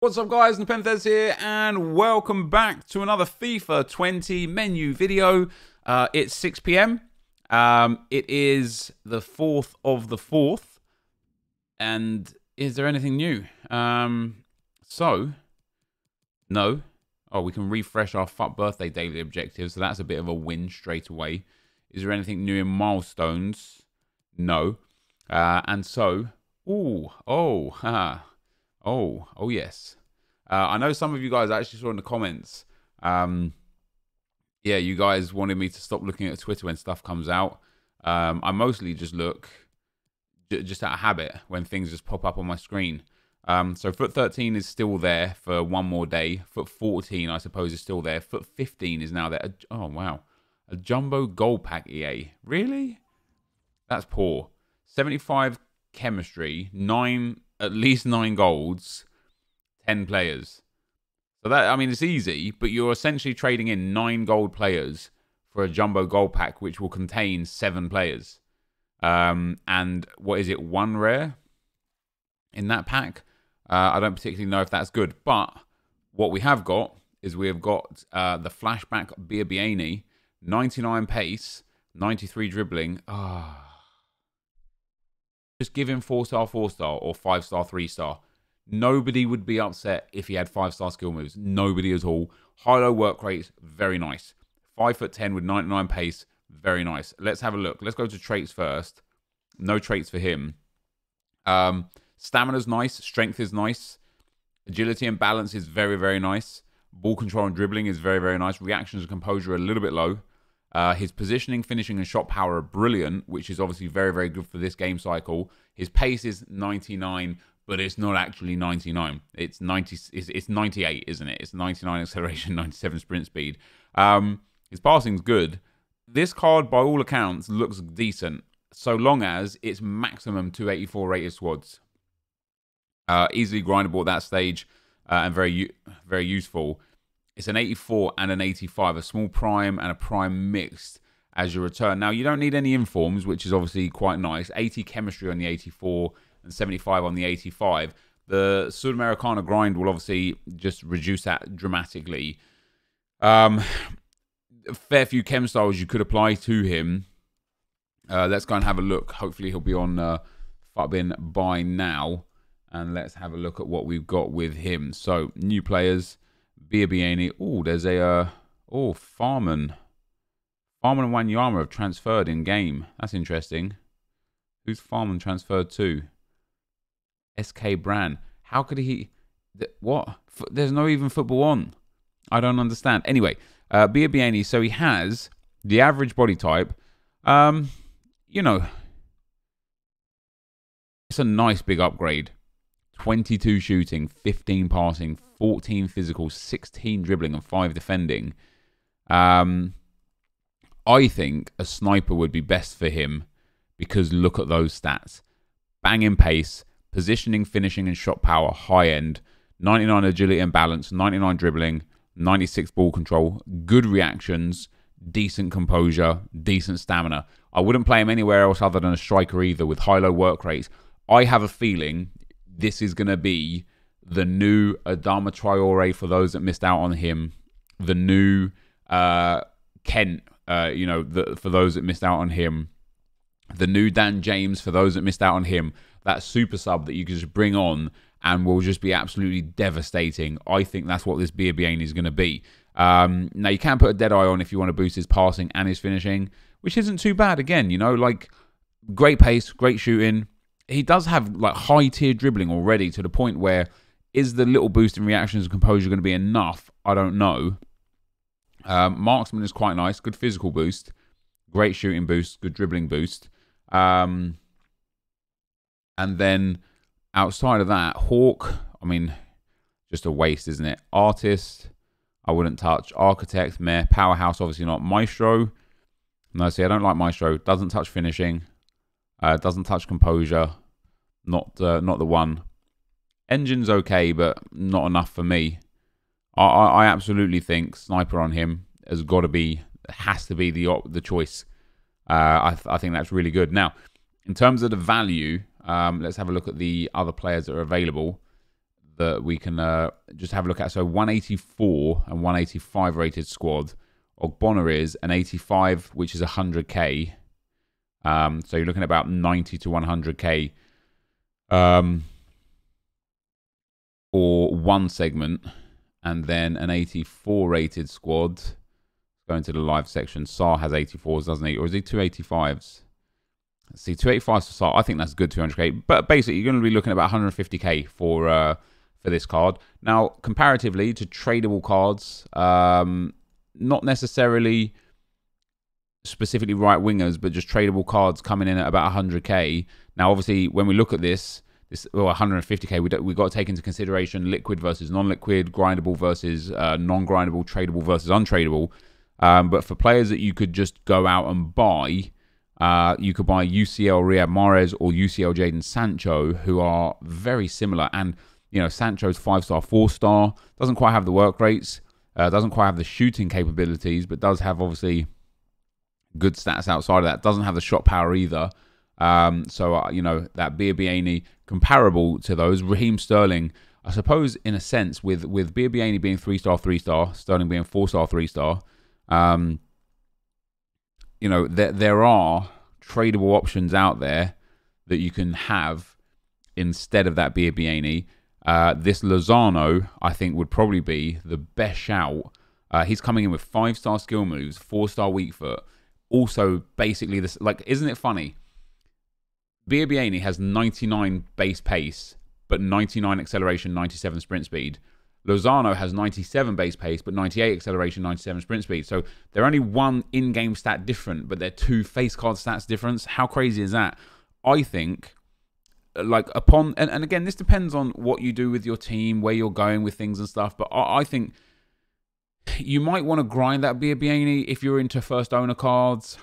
What's up guys, NepentheZ here and welcome back to another FIFA 20 menu video. It's 6 PM. It is the 4th of the 4th. And is there anything new? No. Oh, we can refresh our birthday daily objectives, so that's a bit of a win straight away. Is there anything new in milestones? No. Yes. I know some of you guys actually saw in the comments. Yeah, you guys wanted me to stop looking at Twitter when stuff comes out. I mostly just look just out of habit when things just pop up on my screen. So foot 13 is still there for one more day. Foot 14, I suppose, is still there. Foot 15 is now there. Oh, wow. A jumbo gold pack EA. Really? That's poor. 75 chemistry, at least nine golds, 10 players. So that, I mean, it's easy, but you're essentially trading in 9 gold players for a jumbo gold pack, which will contain 7 players. And what is it? 1 rare in that pack. I don't particularly know if that's good, but what we have got is we have got the flashback Biabiany, 99 pace, 93 dribbling. Ah. Just give him 4-star, 4-star, or 5-star, 3-star. Nobody would be upset if he had 5-star skill moves. Nobody at all. High-low work rates, very nice. 5'10" with 99 pace, very nice. Let's have a look. Let's go to traits first. No traits for him. Stamina's nice. Strength is nice. Agility and balance is very, very nice. Ball control and dribbling is very, very nice. Reactions and composure are a little bit low. His positioning, finishing, and shot power are brilliant, which is obviously very, very good for this game cycle. His pace is 99, but it's not actually 99. It's 90. It's 98, isn't it? It's 99 acceleration, 97 sprint speed. His passing's good. This card, by all accounts, looks decent, so long as it's maximum 284 rated squads. Easily grindable at that stage, and very, very useful. It's an 84 and an 85, a small prime and a prime mixed as your return. Now, you don't need any informs, which is obviously quite nice. 80 chemistry on the 84 and 75 on the 85. The Sudamericana grind will obviously just reduce that dramatically. A fair few chem styles you could apply to him. Let's go and have a look. Hopefully, he'll be on Futbin by now. And let's have a look at what we've got with him. So, new players. Biabiany. Oh, there's a Farman. Farman and Wanyama have transferred in game. That's interesting. Who's Farman transferred to? SK Brand. How could he? What? There's no even football on. I don't understand. Anyway, Biabiany. So he has the average body type. You know, it's a nice big upgrade. 22 shooting, 15 passing, 14 physical, 16 dribbling, and 5 defending. I think a sniper would be best for him because look at those stats. Banging pace, positioning, finishing, and shot power, high end. 99 agility and balance, 99 dribbling, 96 ball control, good reactions, decent composure, decent stamina. I wouldn't play him anywhere else other than a striker either with high-low work rates. I have a feeling this is going to be the new Adama Traore for those that missed out on him. The new Kent, you know, for those that missed out on him. The new Dan James for those that missed out on him. That super sub that you can just bring on and will just be absolutely devastating. I think that's what this Biabiany is going to be. Now, you can put a dead eye on if you want to boost his passing and his finishing, which isn't too bad. Again, you know, like great pace, great shooting. He does have like high-tier dribbling already to the point where is the little boost in reactions and composure going to be enough? I don't know. Marksman is quite nice. Good physical boost. Great shooting boost. Good dribbling boost. And then outside of that, Hawk, I mean, just a waste, isn't it? Artist, I wouldn't touch. Architect, meh. Powerhouse, obviously not. Maestro, no, see, I don't like Maestro. Doesn't touch finishing. Doesn't touch composure, not the one. Engine's okay, but not enough for me. I absolutely think sniper on him has got to be, has to be the choice. I think that's really good. Now, in terms of the value, let's have a look at the other players that are available. that we can just have a look at. So 184 and 185 rated squad. Ogbonna is an 85, which is 100k. So you're looking at about 90 to 100k. Or one segment. And then an 84 rated squad. Going to the live section. Sar has 84s, doesn't he? Or is he 285s? Let's see, 285s for Sar. I think that's good, 200k. But basically, you're going to be looking at about 150k for this card. Now, comparatively to tradable cards, not necessarily specifically right wingers, but just tradable cards coming in at about 100k. Now, obviously, when we look at this well, 150k, we got to take into consideration liquid versus non-liquid, grindable versus non-grindable, tradable versus untradeable. But for players that you could just go out and buy, you could buy UCL Riyad Mahrez or UCL Jadon Sancho, who are very similar. And, you know, Sancho's 5-star, 4-star, doesn't quite have the work rates, doesn't quite have the shooting capabilities, but does have, obviously, good stats outside of that. Doesn't have the shot power either. So, you know, that Biabiany comparable to those. Raheem Sterling, I suppose, in a sense, with Biabiany being 3-star, 3-star, Sterling being 4-star, 3-star, you know, there are tradable options out there that you can have instead of that Biabiany. This Lozano, I think, would probably be the best shout. He's coming in with 5-star skill moves, 4-star weak foot. Also, basically, this, like, isn't it funny? Biabiany has 99 base pace, but 99 acceleration, 97 sprint speed. Lozano has 97 base pace, but 98 acceleration, 97 sprint speed. So they're only one in-game stat different, but they're two face card stats difference. How crazy is that? I think, like, upon... And again, this depends on what you do with your team, where you're going with things and stuff, but I think you might want to grind that Biabiany if you're into first owner cards,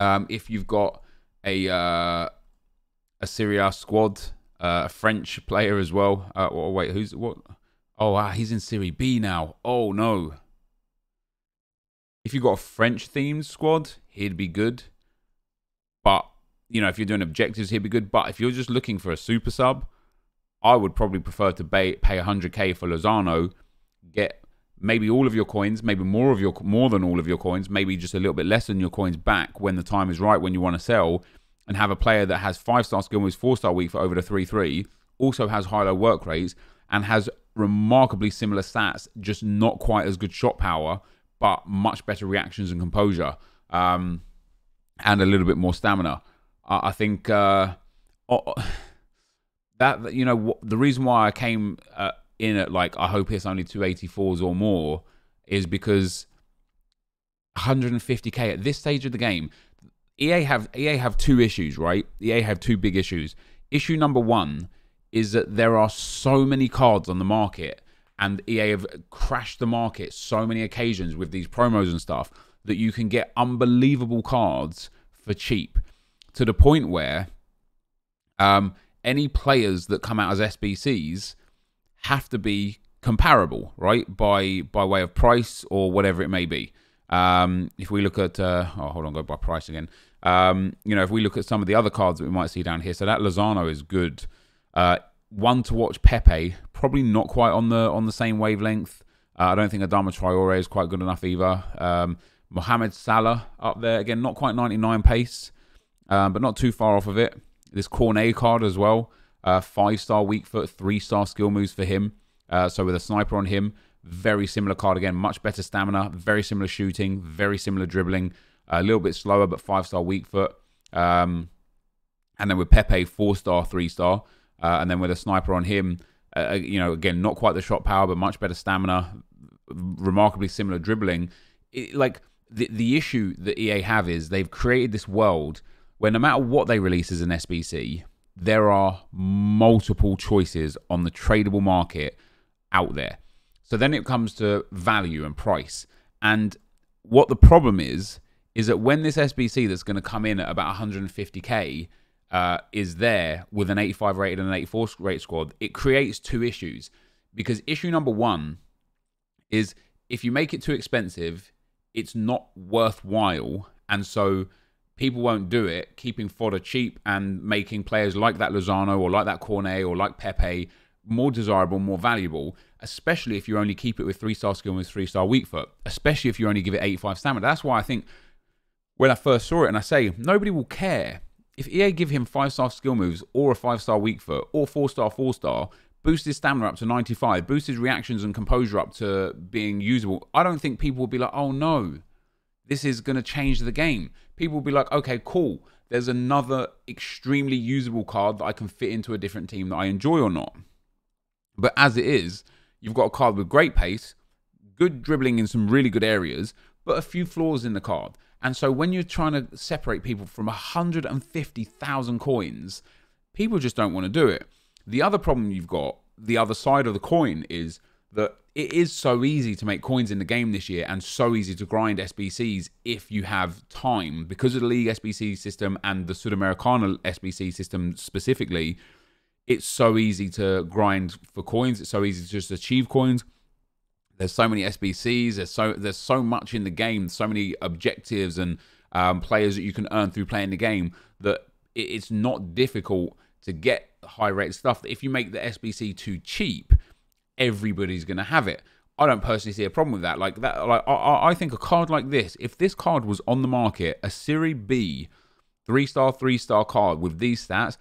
if you've got a Serie A squad, a French player as well. Oh, wait, who's... what? Oh, wow, he's in Serie B now. Oh, no. If you've got a French-themed squad, he'd be good. But, you know, if you're doing objectives, he'd be good. But if you're just looking for a super sub, I would probably prefer to pay 100k for Lozano, get maybe all of your coins, maybe more than all of your coins, maybe just a little bit less than your coins back when the time is right, when you want to sell, and have a player that has 5-star skill moves, 4-star weak for over the 3-3, also has high-low work rates, and has remarkably similar stats, just not quite as good shot power, but much better reactions and composure, and a little bit more stamina. I think that, you know, the reason why I came in at, like, I hope it's only 284s or more, is because 150k at this stage of the game, EA have two issues, right? EA have two big issues. Issue number one is that there are so many cards on the market, and EA have crashed the market so many occasions with these promos and stuff, that you can get unbelievable cards for cheap, to the point where any players that come out as SBCs have to be comparable, right, by way of price or whatever it may be. If we look at... oh, hold on, go by price again. You know, if we look at some of the other cards that we might see down here, so that Lozano is good. One to watch, Pepe, probably not quite on the same wavelength. I don't think Adama Traore is quite good enough either. Mohamed Salah up there again, not quite 99 pace, but not too far off of it. This Cornet card as well, 5-star weak foot, 3-star skill moves for him. So with a sniper on him, very similar card again, much better stamina, very similar shooting, very similar dribbling, a little bit slower, but 5-star weak foot. And then with Pepe, 4-star, 3-star. And then with a sniper on him, you know, again, not quite the shot power, but much better stamina, remarkably similar dribbling. Like, the issue that EA have is they've created this world where no matter what they release as an SBC, there are multiple choices on the tradable market out there. So then it comes to value and price. And what the problem is that when this SBC that's going to come in at about 150k, is there with an 85 rated and an 84 rated squad, it creates two issues. Because issue number one is if you make it too expensive, it's not worthwhile. And so people won't do it, keeping fodder cheap and making players like that Lozano or like that Cornet or like Pepe more desirable, more valuable, especially if you only keep it with 3-star skill moves, 3-star weak foot, especially if you only give it 85 stamina. That's why I think when I first saw it, and I say nobody will care if EA give him 5-star skill moves or a 5-star weak foot or 4-star, boost his stamina up to 95, boost his reactions and composure up to being usable. I don't think people will be like, oh no, this is going to change the game. People will be like, okay, cool. There's another extremely usable card that I can fit into a different team that I enjoy or not. But as it is, you've got a card with great pace, good dribbling in some really good areas, but a few flaws in the card. And so when you're trying to separate people from 150,000 coins, people just don't want to do it. The other problem you've got, the other side of the coin, is that it is so easy to make coins in the game this year and so easy to grind SBCs if you have time. Because of the League SBC system and the Sudamericana SBC system specifically, it's so easy to grind for coins. It's so easy to just achieve coins. There's so many SBCs. There's so much in the game. So many objectives and players that you can earn through playing the game that it's not difficult to get high rate stuff. If you make the SBC too cheap, everybody's going to have it. I don't personally see a problem with that. I think a card like this, if this card was on the market, a Serie B 3-star card with these stats,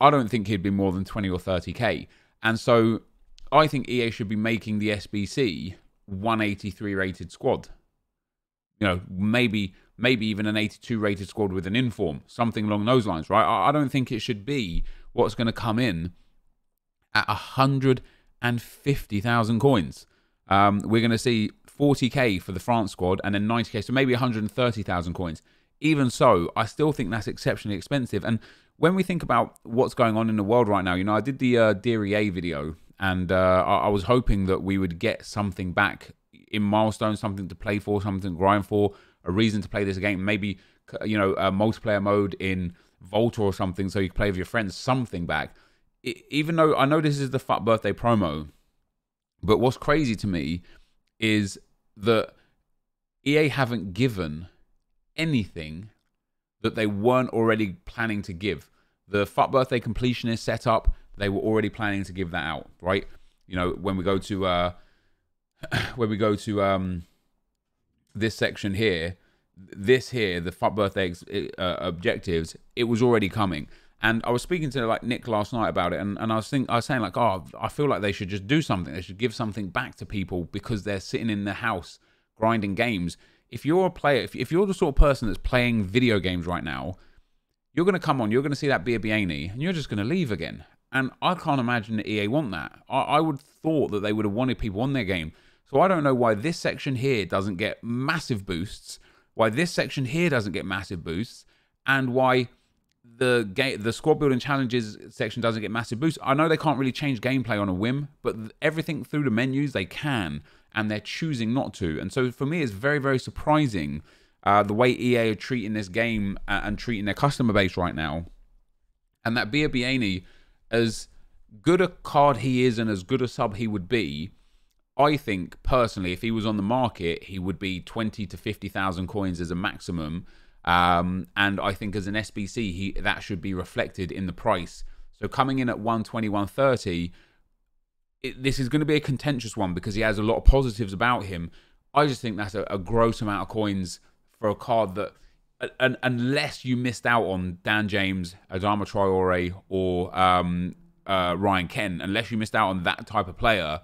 I don't think he'd be more than 20 or 30k. And so I think EA should be making the SBC 183 rated squad. You know, maybe even an 82 rated squad with an inform, something along those lines, right? I don't think it should be what's going to come in at 150,000 coins. We're going to see 40k for the France squad and then 90k, so maybe 130,000 coins. Even so, I still think that's exceptionally expensive. And when we think about what's going on in the world right now, you know, I did the Dear EA video, and I was hoping that we would get something back in milestones, something to play for, something to grind for, a reason to play this game, maybe, you know, a multiplayer mode in Volta or something so you can play with your friends, something back. Even though I know this is the FUT birthday promo, but what's crazy to me is that EA haven't given anything that they weren't already planning to give. The FUT birthday completionist setup, they were already planning to give that out, right? You know, when we go to this section here, the FUT birthday objectives, it was already coming. And I was speaking to like Nick last night about it, and I was saying like, oh, I feel like they should just do something. They should give something back to people because they're sitting in the house grinding games. If you're a player, if you're the sort of person that's playing video games right now, you're going to come on, you're going to see that Biabiany, and you're just going to leave again. And I can't imagine that EA want that. I would thought that they would have wanted people on their game. So I don't know why this section here doesn't get massive boosts, why this section here doesn't get massive boosts, and why the squad building challenges section doesn't get massive boosts. I know they can't really change gameplay on a whim, but everything through the menus they can, and they're choosing not to. And so for me, it's very, very surprising the way EA are treating this game and treating their customer base right now. And that Biabiany, as good a card he is and as good a sub he would be, I think personally, if he was on the market, he would be 20 to 50,000 coins as a maximum. And I think as an SBC, that should be reflected in the price. So coming in at 120, 130, this is going to be a contentious one because he has a lot of positives about him. I just think that's a gross amount of coins for a card that, unless you missed out on Dan James, Adama Traore, or Ryan Kent, unless you missed out on that type of player,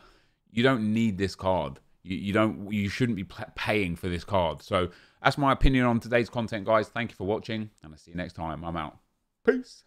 you don't need this card. You shouldn't be paying for this card. So that's my opinion on today's content, guys. Thank you for watching, and I'll see you next time. I'm out. Peace.